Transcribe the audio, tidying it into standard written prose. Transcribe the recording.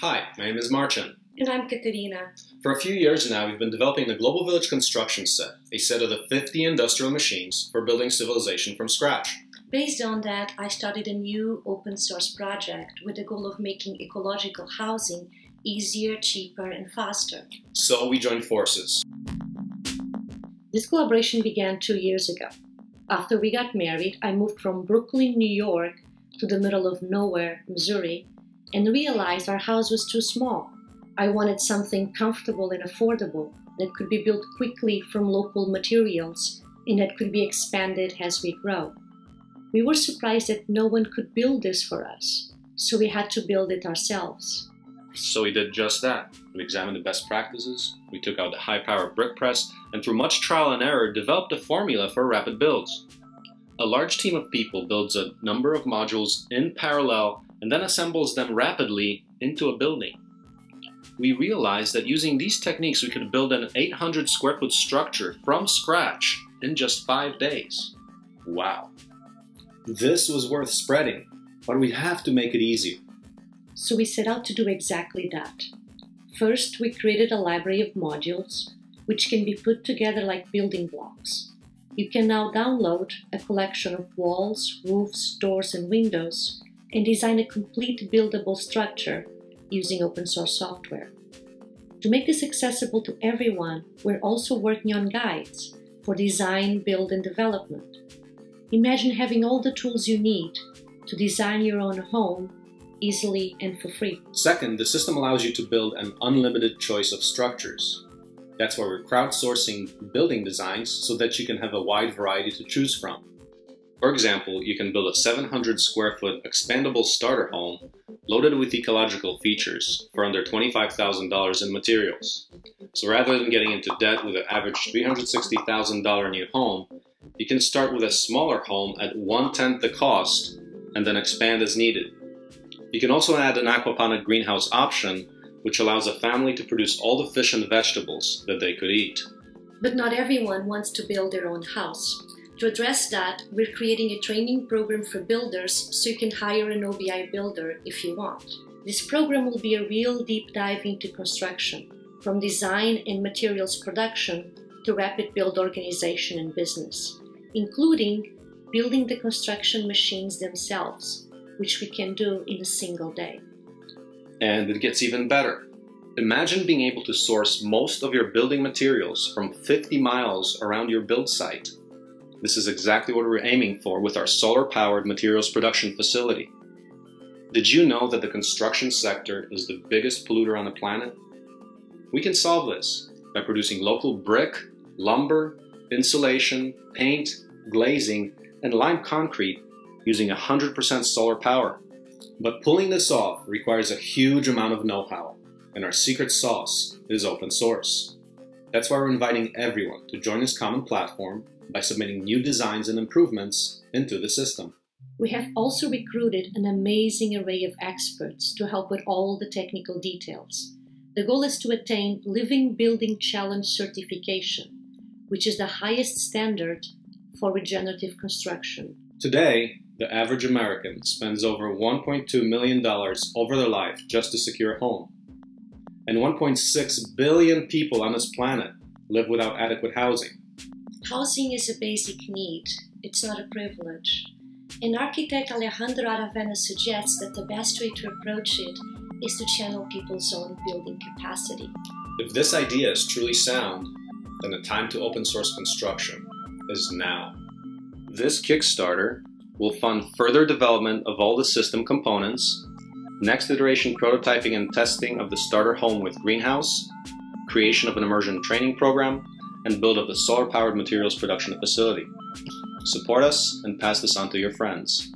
Hi, my name is Marcin. And I'm Katarina. For a few years now, we've been developing the Global Village Construction Set, a set of the 50 industrial machines for building civilization from scratch. Based on that, I started a new open source project with the goal of making ecological housing easier, cheaper, and faster. So we joined forces. This collaboration began 2 years ago. After we got married, I moved from Brooklyn, New York to the middle of nowhere, Missouri, and realized our house was too small. I wanted something comfortable and affordable that could be built quickly from local materials and that could be expanded as we grow. We were surprised that no one could build this for us, so we had to build it ourselves. So we did just that. We examined the best practices, we took out the high-power brick press, and through much trial and error developed a formula for rapid builds. A large team of people builds a number of modules in parallel and then assembles them rapidly into a building. We realized that using these techniques, we could build an 800 square foot structure from scratch in just 5 days. Wow. This was worth spreading, but we have to make it easier. So we set out to do exactly that. First, we created a library of modules, which can be put together like building blocks. You can now download a collection of walls, roofs, doors, and windows, and design a complete buildable structure using open source software. To make this accessible to everyone, we're also working on guides for design, build, and development. Imagine having all the tools you need to design your own home easily and for free. Second, the system allows you to build an unlimited choice of structures. That's why we're crowdsourcing building designs so that you can have a wide variety to choose from. For example, you can build a 700 square foot expandable starter home loaded with ecological features for under $25,000 in materials. So rather than getting into debt with an average $360,000 new home, you can start with a smaller home at 1/10 the cost and then expand as needed. You can also add an aquaponic greenhouse option, which allows a family to produce all the fish and vegetables that they could eat. But not everyone wants to build their own house. To address that, we're creating a training program for builders so you can hire an OBI builder if you want. This program will be a real deep dive into construction, from design and materials production to rapid build organization and business, including building the construction machines themselves, which we can do in a single day. And it gets even better. Imagine being able to source most of your building materials from 50 miles around your build site. This is exactly what we're aiming for with our solar-powered materials production facility. Did you know that the construction sector is the biggest polluter on the planet? We can solve this by producing local brick, lumber, insulation, paint, glazing, and lime concrete using 100% solar power. But pulling this off requires a huge amount of know-how, and our secret sauce is open source. That's why we're inviting everyone to join this common platform by submitting new designs and improvements into the system. We have also recruited an amazing array of experts to help with all the technical details. The goal is to attain Living Building Challenge certification, which is the highest standard for regenerative construction. Today, the average American spends over $1.2 million over their life just to secure a home. And 1.6 billion people on this planet live without adequate housing. Housing is a basic need, it's not a privilege. And architect Alejandro Aravena suggests that the best way to approach it is to channel people's own building capacity. If this idea is truly sound, then the time to open source construction is now. This Kickstarter will fund further development of all the system components, next iteration prototyping and testing of the starter home with greenhouse, creation of an immersion training program, and build up the solar-powered materials production facility. Support us and pass this on to your friends.